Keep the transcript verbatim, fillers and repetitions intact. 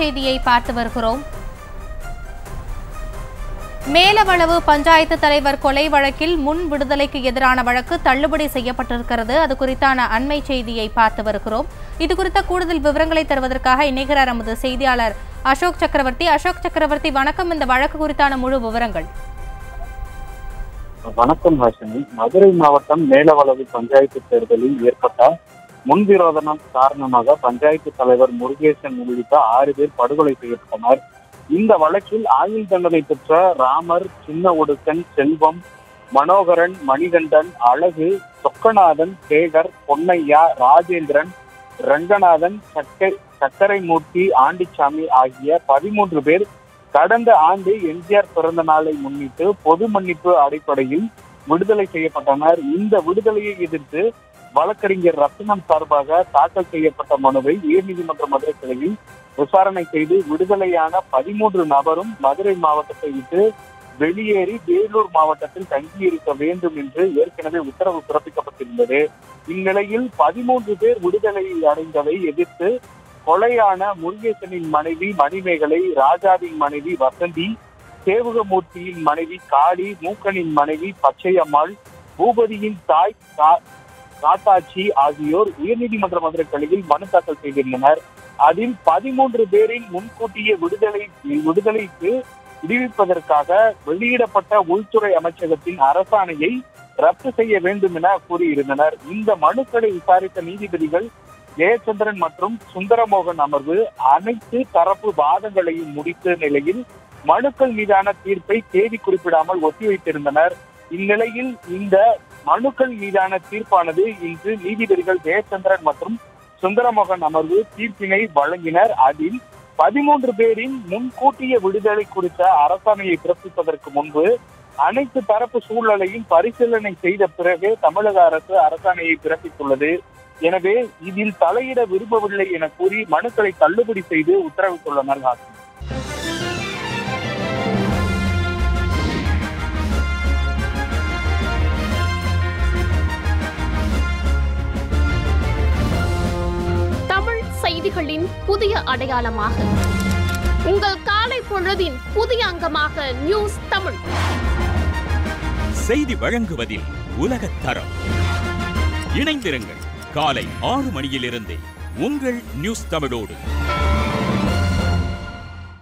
செய்தியை பார்த்து வருகிறோம். மேலவளவு பஞ்சாயத்து தலைவர் கொலை வழக்கில் முன் விடுதலைக்கு எதிரான வழக்கு தள்ளுபடி செய்யப்பட்டிருக்கிறது. அது குறித்தான அண்மை செய்தியை பார்த்து வருகிறோம். இது குறித்த கூடுதல் விவரங்களை தருவதற்காக இணைகிறார் நமது செய்தியாளர் அசோக் சக்கரவர்த்தி. அசோக் சக்கரவர்த்தி, வணக்கம். இந்த வழக்கு குறித்தான முழு விவரங்கள். வணக்கம் ஹாசனி. மதுரை மாவட்டம் மேலவளவு பஞ்சாயத்து தேர்தலில் ஏற்பட்ட முன்விரோதம் காரணமாக பஞ்சாயத்து தலைவர் முருகேசன் உள்ளிட்ட ஆறு பேர் படுகொலை செய்யப்பட்டனர். இந்த வழக்கில் ஆயுள் தண்டனை பெற்ற ராமர், சின்ன ஒடுக்கன், செல்வம், மனோகரன், மணிகண்டன், அழகு, சொக்கநாதன், சேகர், பொன்னையா, ராஜேந்திரன், ரங்கநாதன், சக்க சக்கரை மூர்த்தி, ஆண்டிச்சாமி ஆகிய பதிமூன்று பேர் கடந்த ஆண்டு எம்ஜிஆர் பிறந்த நாளை முன்னிட்டு பொது மன்னிப்பு அடிப்படையில் விடுதலை செய்யப்பட்டனர். இந்த விடுதலையை எதிர்த்து வழக்கறிஞர் ரத்தினம் சார்பாக தாக்கல் செய்யப்பட்ட மனுவை உயர்நீதிமன்ற மதுரை கிளையில் விசாரணை செய்து விடுதலையான பதிமூன்று நபரும் மதுரை மாவட்டத்தை விட்டு வெளியேறி வேலூர் மாவட்டத்தில் தங்கியிருக்க வேண்டும் என்று ஏற்கனவே உத்தரவு பிறப்பிக்கப்பட்டிருந்தது. இந்நிலையில் பதிமூன்று பேர் விடுதலையை அடைந்ததை எதிர்த்து கொலையான முருகேசனின் மனைவி மணிமேகலை, ராஜாவின் மனைவி வசந்தி, சேவகமூர்த்தியின் மனைவி காளி, மூக்கனின் மனைவி பச்சையம்மாள், பூபதியின் தாய் காத்தாட்சி ஆகியோர் உயர்நீதிமன்ற மதுரை கிளையில் மனு தாக்கல் செய்திருந்தனர். அதில் பதிமூன்று பேரின் முன்கூட்டிய விடுதலை விடுதலைக்கு விடுவிப்பதற்காக வெளியிடப்பட்ட உள்துறை அமைச்சகத்தின் அரசாணையை ரத்து செய்ய வேண்டும் என கூறியிருந்தனர். இந்த மனுக்களை விசாரித்த நீதிபதிகள் ஜெயச்சந்திரன் மற்றும் சுந்தரமோகன் அமர்வு அனைத்து தரப்பு வாதங்களையும் முடித்த நிலையில் மனுக்கள் மீதான தீர்ப்பை தேதி குறிப்பிடாமல் ஒத்திவைத்திருந்தனர். இந்நிலையில் இந்த மனுக்கள் மீதான தீர்ப்பானது இன்று நீதிபதிகள் ஜெயச்சந்திரன் மற்றும் சுந்தரமோகன் அமர்வு தீர்ப்பினை வழங்கினர். அதில் பதிமூன்று பேரின் முன்கூட்டிய விடுதலை குறித்த அரசாணையை பிறப்பிப்பதற்கு முன்பு அனைத்து தரப்பு சூழலையும் பரிசீலனை செய்த பிறகு தமிழக அரசு அரசாணையை பிறப்பித்துள்ளது. எனவே இதில் தலையிட விரும்பவில்லை என கூறி மனுக்களை தள்ளுபடி செய்து உத்தரவிட்டுள்ளனர். தமிழ் செய்திகளின் புதிய அடையாளமாக உங்கள் காலை பொழுதின் புதிய அங்கமாக நியூஸ் தமிழ் செய்தி வழங்குவதில் உலகத்தரம். இணைந்திருங்கள் காலை ஆறு மணியிலிருந்து உங்கள் நியூஸ் தமிழோடு.